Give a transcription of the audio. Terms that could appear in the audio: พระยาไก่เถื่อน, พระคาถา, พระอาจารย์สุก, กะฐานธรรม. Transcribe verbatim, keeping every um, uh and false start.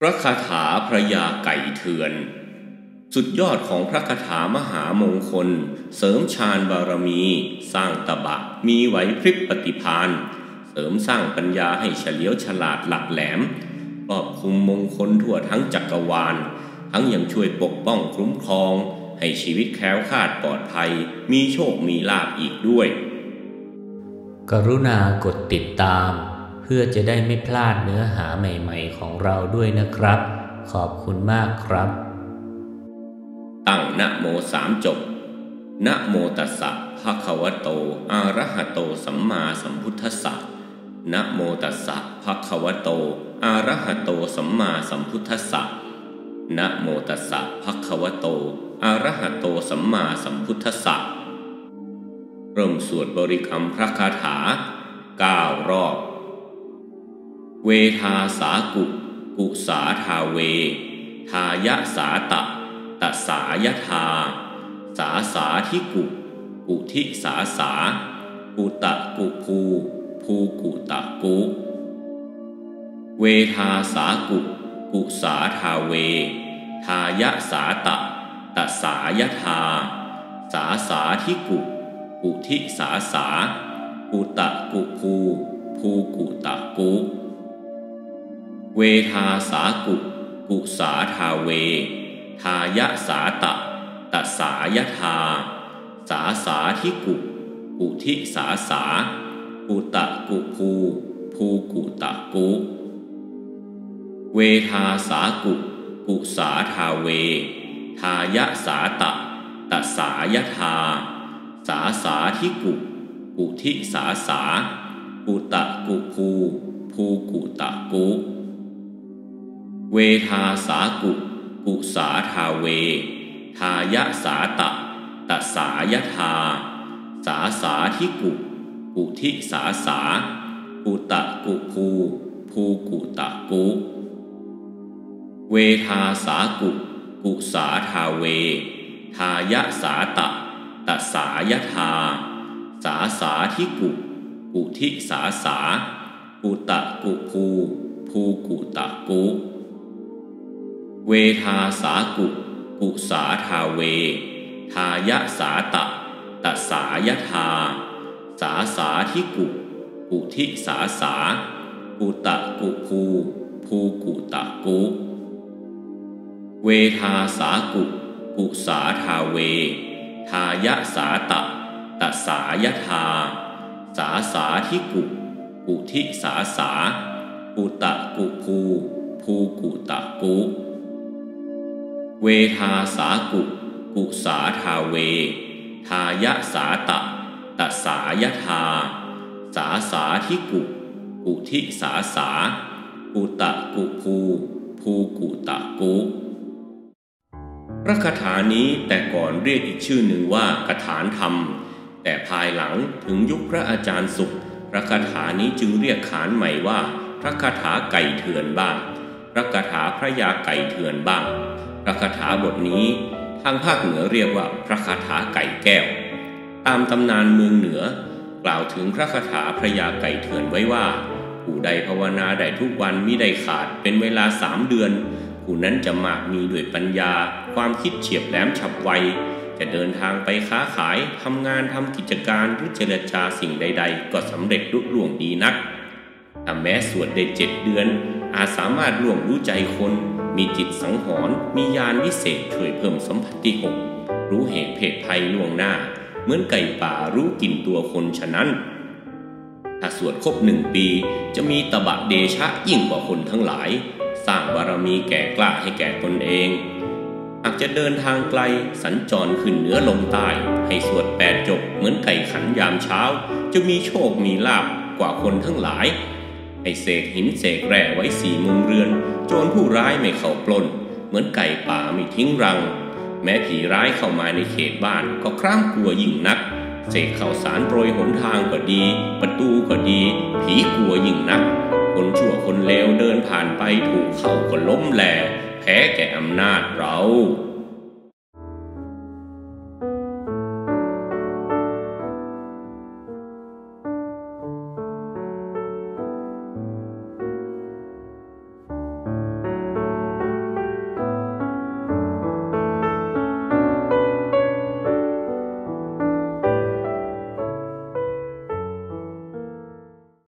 พระคาถาพระยาไก่เถื่อนสุดยอดของพระคาถามหามงคลเสริมฌานบารมีสร้างตบะมีไหวพริบปฏิภาณเสริมสร้างปัญญาให้เฉลียวฉลาดหลักแหลมครอบคลุมมงคลทั่วทั้งจักรวาลทั้งยังช่วยปกป้องคุ้มครองให้ชีวิตแคล้วคลาดปลอดภัยมีโชคมีลาภอีกด้วยกรุณากดติดตามเพื่อจะได้ไม่พลาดเนื้อหาใหม่ๆของเราด้วยนะครับขอบคุณมากครับตั้งนะโมสามจบนะโมตัสสะภะคะวะโตอะระหะโตสัมมาสัมพุทธัสสะนะโมตัสสะภะคะวะโตอะระหะโตสัมมาสัมพุทธัสสะนะโมตัสสะภะคะวะโตอะระหะโตสัมมาสัมพุทธัสสะเริ่มสวดบริกรรมพระคาถาเก้ารอบเวทาสากุกุสาทาเวทายะสาตะตัสสายทาสาสาทิกุกุทิสาสากุตะกุภูภูกุตะกุเวทาสากุกุสาทาเวทายะสาตะตัสสายทาสาสาทิกุกุทิสาสากุตะกุภูภูกุตะกุเวทาสากุกุสาทาเวทายะสาตะตัสสายทาสาสาทิกุกุทิสาสากุตะกุภูภูกุตะกุเวทาสากุกุสาทาเวทายะสาตะตัสสายทาสาสาทิกุกุทิสาสากุตะกุภูภูกุตะกุเวทาสากุกุสาทาเวทายะสาตะตัสสายทาสาสาทิกุกุทิสาสากุตะกุภูภูกุตะกุเวทาสากุกุสาทาเวทายะสาตะตัสสายทาสาสาทิกุกุทิสาสากุตะกุภูภูกุตะกุเวทาสากุกุสาทาเวทายะสาตะตัสสายทาสาสาทิกุกุทิสาสากุตะกุภูภูกุตะกุเวทาสากุกุสาทาเวทายะสาตะตัสสายทาสาสาทิกุกุทิสาสากุตะกุภูภูกุตะกุเวทาสากุกุสาทาเวทายะสาตะตัสสายทาสาสาทิกุกุทิสาสากุตะกุภูภูกุตะกุพระคาถานี้แต่ก่อนเรียกอีกชื่อหนึ่งว่ากฐานธรรมแต่ภายหลังถึงยุคพระอาจารย์สุขพระคาถานี้จึงเรียกขานใหม่ว่าพระคาถาไก่เถื่อนบ้างพระคาถาพระยาไก่เถื่อนบ้างพระคาถาบทนี้ทางภาคเหนือเรียกว่าพระคาถาไก่แก้วตามตำนานเมืองเหนือกล่าวถึงพระคาถาพระยาไก่เถื่อนไว้ว่าผู้ใดภาวนาได้ทุกวันมิได้ขาดเป็นเวลาสามเดือนผู้นั้นจะมากมีด้วยปัญญาความคิดเฉียบแหลมฉับไวจะเดินทางไปค้าขายทำงานทำกิจการหรือเจรจาสิ่งใดๆก็สำเร็จรุ่งเรืองดีนักแต่แม้สวดได้เจ็ดเดือนอาจสามารถล่วงรู้ใจคนมีจิตสังหรณ์มีญาณวิเศษช่วยเพิ่มสัมผัสที่หกรู้เหตุเพศภัยล่วงหน้าเหมือนไก่ป่ารู้กลิ่นตัวคนฉะนั้นถ้าสวดครบหนึ่งปีจะมีตบะเดชะยิ่งกว่าคนทั้งหลายสร้างบารมีแก่กล้าให้แก่ตนเองหากจะเดินทางไกลสัญจรขึ้นเหนือลงใต้ให้สวดแปดจบเหมือนไก่ขันยามเช้าจะมีโชคมีลาภกว่าคนทั้งหลายให้เสกหินเสกแร่ไว้สี่มุมเรือนโจรผู้ร้ายไม่เข้าปล้นเหมือนไก่ป่าไม่ทิ้งรังแม้ผีร้ายเข้ามาในเขตบ้านก็คร่ำกลัวยิ่งนักเสกข่าวสารโปรยหนทางก็ดีประตูก็ดีผีกลัวยิ่งนักคนชั่วคนเลวเดินผ่านไปถูกเขาก็ล้มแหล่แพ้แก่อำนาจเรา